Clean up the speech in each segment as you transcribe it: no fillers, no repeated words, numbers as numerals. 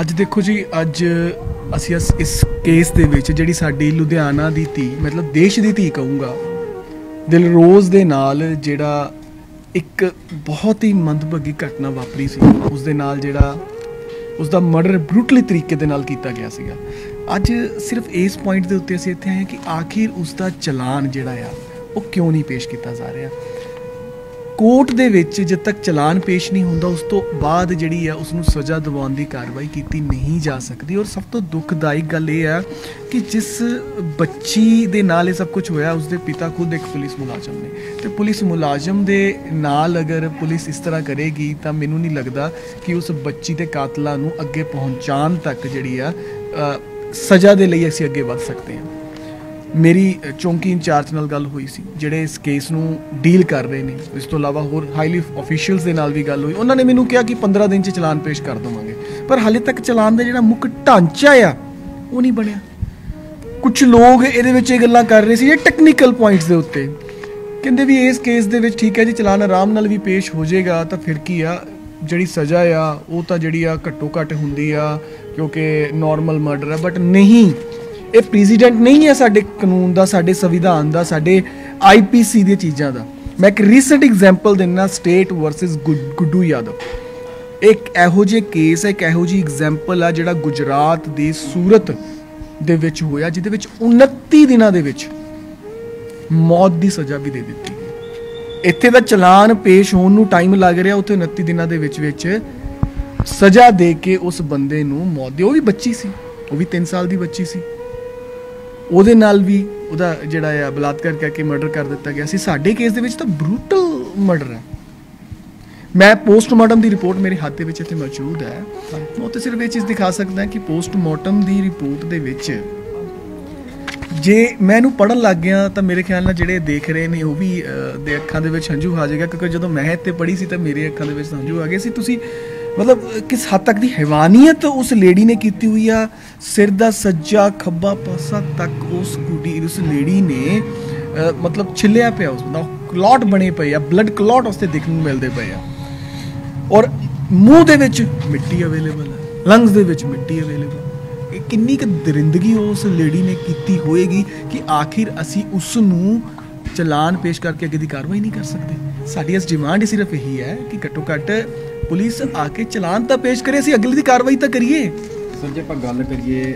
ਅੱਜ देखो जी अज असी इस केस ਦੇ ਵਿੱਚ ਜਿਹੜੀ ਸਾਡੀ ਲੁਧਿਆਣਾ ਦੀ ਧੀ मतलब देश ਦੀ ਧੀ कहूँगा ਦਿਲਰੋਜ਼ ਦੇ ਨਾਲ ਜਿਹੜਾ एक बहुत ही ਮੰਦਭਾਗੀ घटना वापरी सी उस ਦੇ ਨਾਲ ਜਿਹੜਾ उस ਦਾ ਮਰਡਰ ਬਰੂਟਲੀ तरीके ਦੇ ਨਾਲ ਕੀਤਾ ਗਿਆ ਸੀਗਾ। ਅੱਜ सिर्फ इस पॉइंट ਦੇ ਉੱਤੇ ਅਸੀਂ ਇੱਥੇ ਆਏ कि आखिर उस ਦਾ ਚਲਾਨ ਜਿਹੜਾ ਆ ਉਹ क्यों नहीं पेश किया जा रहा। कोर्ट दे विच जब तक चलान पेश नहीं होंदा उस तो बाद जिहड़ी है उसनूं सज़ा दिवाउण दी कार्रवाई कीती नहीं जा सकती। और सब तो दुखदाई गल इह है कि जिस बच्ची दे नाल सब कुछ होया उसके पिता खुद एक पुलिस मुलाजम ने, तो पुलिस मुलाजम दे नाल अगर पुलिस इस तरह करेगी तो मैनूं नहीं लगता कि उस बच्ची दे कातलां नूं अगे पहुँचाण तक जिहड़ी आ सज़ा दे लई असीं अगे वध सकते हैं। मेरी चौंकी इंचार्ज नाल गल हुई सी जिहड़े इस केस नूं डील कर रहे ने, इस तो इलावा होर हाईली ऑफिशियल्स दे नाल भी गल हुई। उन्होंने मैनूं कहा कि 15 दिन च चलान पेश कर देवांगे, पर हाले तक चलान दा जिहड़ा मुक्ख ढांचा आ वो नहीं बनिया। कुछ लोग इहदे विच ये गल्लां कर रहे सी ये टैक्नीकल पॉइंट्स दे उत्ते, कहंदे भी इस केस दे विच ठीक है जी चलान आराम नाल भी पेश हो जाएगा तो फिर की आ जिहड़ी सज़ा आ वो तो जिहड़ी आ घट्टो घट हुंदी आ क्योंकि नॉर्मल मर्डर है। बट नहीं, ये प्रेसीडेंट नहीं है साडे कानून का, साडे संविधान का, साडे IPC दी चीज़ों का। मैं एक रीसेंट एग्जैम्पल दिना स्टेट वर्सिस गुड्डू यादव, एक एहो जे केस है, एक एहो जी एग्जैम्पल है जिहड़ा गुजरात दे सूरत दे विच होया, जिहदे विच 29 दिनां दे विच मौत दी सज़ा भी दे दित्ती। इत्थे दा चलान पेश होण नूं टाइम लग रिहा, उत्थे 29 दिनां दे विच विच सज़ा दे के उस बंदे नूं मौत दी। वो भी बच्ची सी, वो भी 3 साल दी बच्ची सी, ਉਹਦੇ ਨਾਲ ਵੀ ਉਹਦਾ ਜਿਹੜਾ ਆ ਬਲਾਤਕਾਰ ਕਰਕੇ ਮਰਡਰ ਕਰ ਦਿੱਤਾ ਗਿਆ ਸੀ। ਸਾਡੇ ਕੇਸ ਦੇ ਵਿੱਚ ਤਾਂ ਬਰੂਟਲ ਮਰਡਰ ਹੈ। ਮੈਂ ਪੋਸਟਮਾਰਟਮ ਦੀ ਰਿਪੋਰਟ ਮੇਰੇ ਹੱਥ ਦੇ ਵਿੱਚ ਇੱਥੇ ਮੌਜੂਦ ਹੈ, ਮੈਂ ਉੱਥੇ ਸਿਰਫ ਇਹ ਚੀਜ਼ ਦਿਖਾ ਸਕਦਾ ਕਿ ਪੋਸਟਮਾਰਟਮ ਦੀ ਰਿਪੋਰਟ ਦੇ ਵਿੱਚ ਜੇ ਮੈਂ ਇਹਨੂੰ ਪੜ੍ਹਨ ਲੱਗ ਗਿਆ ਤਾਂ ਮੇਰੇ ਖਿਆਲ ਨਾਲ ਜਿਹੜੇ ਦੇਖ ਰਹੇ ਨੇ ਉਹ ਵੀ ਦੇ ਅੱਖਾਂ ਦੇ ਵਿੱਚ ਹੰਝੂ ਆ ਜਾਏਗਾ, ਕਿਉਂਕਿ ਜਦੋਂ ਮੈਂ ਇੱਥੇ ਪੜ੍ਹੀ ਸੀ ਤਾਂ ਮੇਰੇ ਅੱਖਾਂ ਦੇ ਵਿੱਚ ਹੰਝੂ ਆ ਗਏ ਸੀ। ਤੁਸੀਂ मतलब किस हद तक दी हैवानियत उस लेडी ने कीती हुई आ। सिर दा सज्जा खब्बा पासा तक उस कुड़ी उस लेडी ने मतलब छिलिया पे उस बंदा क्लॉट बने पे आ, ब्लड क्लॉट उसते देखने मिलते पे आ, और मूँह दे विच मिट्टी अवेलेबल है, लंग्स दे विच मिट्टी अवेलेबल। किन्नी क दरिंदगी उस लेडी ने कीती होएगी कि आखिर असी उस नूं चलान पेश करके अगे दी कार्रवाई नहीं कर सकते। साडी इस डिमांड सिर्फ यही है कि घट्टो घट्ट पुलिस आके चलान तो पेश करे, असी अगली कार्रवाई तो करिए। सर जी आप गल करिए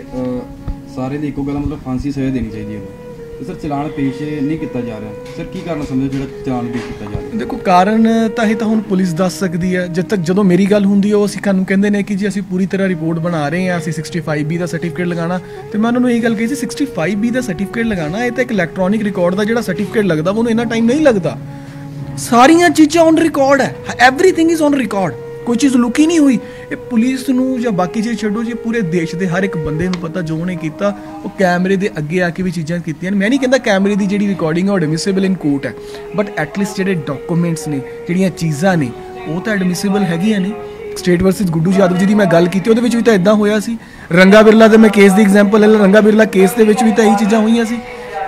सारे की एको गल मतलब फांसी सजा देनी चाहिए है, सर चलान पेश नहीं किया जा रहा, सर की कारण समझो जो चलान पेश किया जा रहा? देखो कारण तो यह तो हुण पुलिस दस सकती है। जब तक जो मेरी गल होंगी वो असूँ कहें कि जी असी पूरी तरह रिपोर्ट बना रहे हैं, असी 65B का सर्टिफिकेट लगाना, तो मैं उन्होंने यही गल कही 65B का सर्टिफिकेट लगाना, ये तो एक इलैक्ट्रॉनिक रिकॉर्ड का जो सर्टिफिकेट लगता वो इन्ना टाइम नहीं लगता। सारिया चीज़ा ऑन रिकॉर्ड है, एवरीथिंग इज़ ऑन रिकॉर्ड, कोई चीज़ लुकी नहीं हुई। ये पुलिस नूं जां बाकी चीज़ छोड़ो जी, पूरे देश के हर एक बंदे नूं पता जो उन्हें कीता वो कैमरे के अगे आके भी चीज़ां कीतियां। मैं नहीं कहता कैमरे की जिहड़ी रिकॉर्डिंग है एडमिसिबल इन कोर्ट है, बट एटलीस्ट जिहड़े डॉक्यूमेंट्स ने जिहड़ियां चीज़ां ने वो तो एडमिसिबल हैगियां ने। स्टेट वर्सिस गुड्डू यादव जी की मैं गल की, उहदे विच वी तां इदां होया सी। रंगा बिरला दे मैं केस दी एग्जाम्पल है, रंगा बिरला केस दे विच वी तां इह चीज़ां होईयां सी।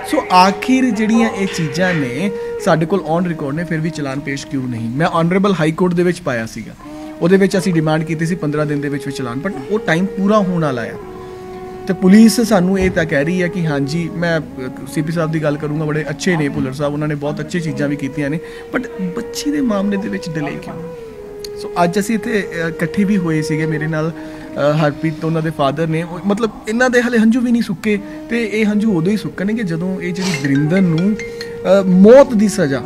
सो आखिर जिहड़ियां ये चीज़ां ने साडे कोल ऑन रिकॉर्ड ने, फिर भी चलान पेश क्यों नहीं? मैं ऑनरेबल हाई कोर्ट दे विच पाया सीगा, उहदे विच असीं डिमांड कीती सी 15 दिन दे विच चलान, बट वो टाइम पूरा होण वाला आ। तो पुलिस सानूं ये तां कह रही है कि हाँ जी, मैं CP साहब की गल करूँगा, बड़े अच्छे ने भुल्लर साहब, उन्होंने बहुत अच्छी चीज़ां भी कीतियां ने, बट बच्ची के मामले दे विच डिले क्यों? सो अज असीं इत्थे इकट्ठे भी होए सीगे, मेरे नाल हरप्रीत तो उन्होंने फादर ने, मतलब इन्हों के हाले हंझू भी नहीं सुके, तो ये हंझू उदों ही सुकने कि जदों ये जी दरिंदर मौत की सज़ा,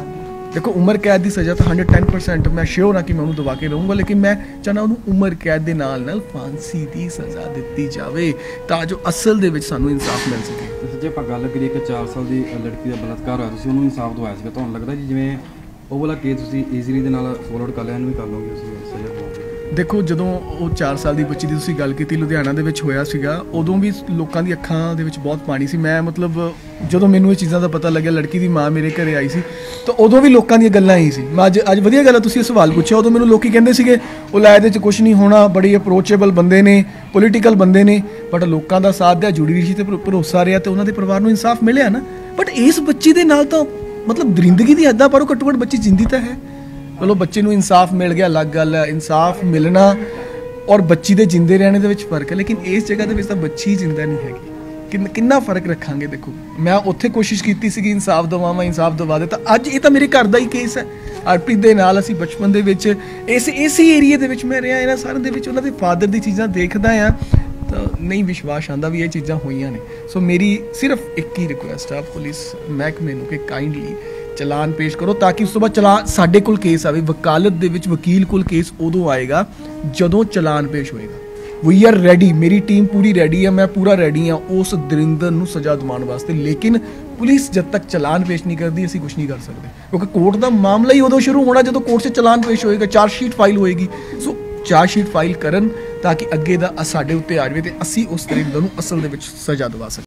देखो उम्र कैद की सज़ा तो 110% मैं श्योर हाँ कि मैं उन्होंने दवा के रहूँगा, लेकिन मैं चाहना उन्होंने उम्र कैद के नाल फांसी की सज़ा दी जाए ता जो असल दे विच सानू इंसाफ मिल सके। जे आपां गल करिए कि 4 साल की लड़की का बलात्कार होया, तुसीं उन्होंने इंसाफ दवाया सीगा, तुहानू लगदा जी जिवें वो वाला केस तुसीं ईजीली दे नाल फॉलोअप कर लिया, इहनूं भी कर लोगे तुसीं सज़ा पाओगे? देखो जदों वो 4 साल की बच्ची की तुसीं गल की लुधियाना दे विच होया सीगा, उदों भी लोगों की अखां दे विच बहुत पानी सी। मैं मतलब जदों मैनूं ये चीज़ों का पता लगे, लड़की की माँ मेरे घर आई सी, तो उदों भी लोगों दी गल्लां ही सी। मैं अज वधिया गल है तुसीं सवाल पुछिया, उदों मैनूं लोकी कहिंदे सीगे वो लाए दे च कुछ नहीं होना, बड़ी अप्रोचेबल बंदे ने, पोलीटिकल बंदे ने, बट लोगों का साथ दिया, जुडिशरी ते भरोसा रहा, तो उन्होंने परिवार नूं इंसाफ मिलिया ना। बट इस बच्ची दे नाल तां मतलब दरिंदगी दी हद्दां पर घट्टो घट बच्ची जिंदी तां है। चलो बच्चे नूं इंसाफ मिल गया अलग गल है, इंसाफ मिलना और बच्ची के जिंदे रहने दे विच फर्क है, लेकिन इस जगह दे विच तां बच्ची जिंदा नहीं हैगी। कितना फर्क रखांगे। देखो मैं उत्थे कोशिश कीती सी कि इंसाफ दवावां, इंसाफ दवा दे, तां अज इह तां मेरे घर दा ही केस है। हरप्रीत दे नाल असीं बचपन दे विच इस एरिए दे विच मैं रिहा, इन्हां सारें दे विच उन्हां दे फादर दी चीज़ां देखदा आ तां नहीं विश्वास आंदा भी ये चीज़ां होइयां ने। सो मेरी सिर्फ एक ही रिक्वेस्ट आ पुलिस महकमे नूं कि काइंडली चलान पेश करो, ताकि उस तो बाद चलान साडे कोल केस आवे। वकालत दे विच वकील कोल केस उदों आएगा जदों चलान पेश होएगा। वी आर रेडी, मेरी टीम पूरी रेडी है, मैं पूरा रेडी हाँ उस दरिंदर नूं सज़ा दिवाउण वास्ते। लेकिन पुलिस जब तक चलान पेश नहीं करती असीं कुछ नहीं कर सकते, क्योंकि कोर्ट का मामला ही उदों शुरू होना जदों कोर्ट से चलान पेश होएगा, चार्जशीट फाइल होएगी। सो चार्जशीट फाइल करन ताकि अगे दा साडे उत्ते आ जाए तो असीं उस दरिंदर नूं असल दे विच सज़ा दिवा सकीए।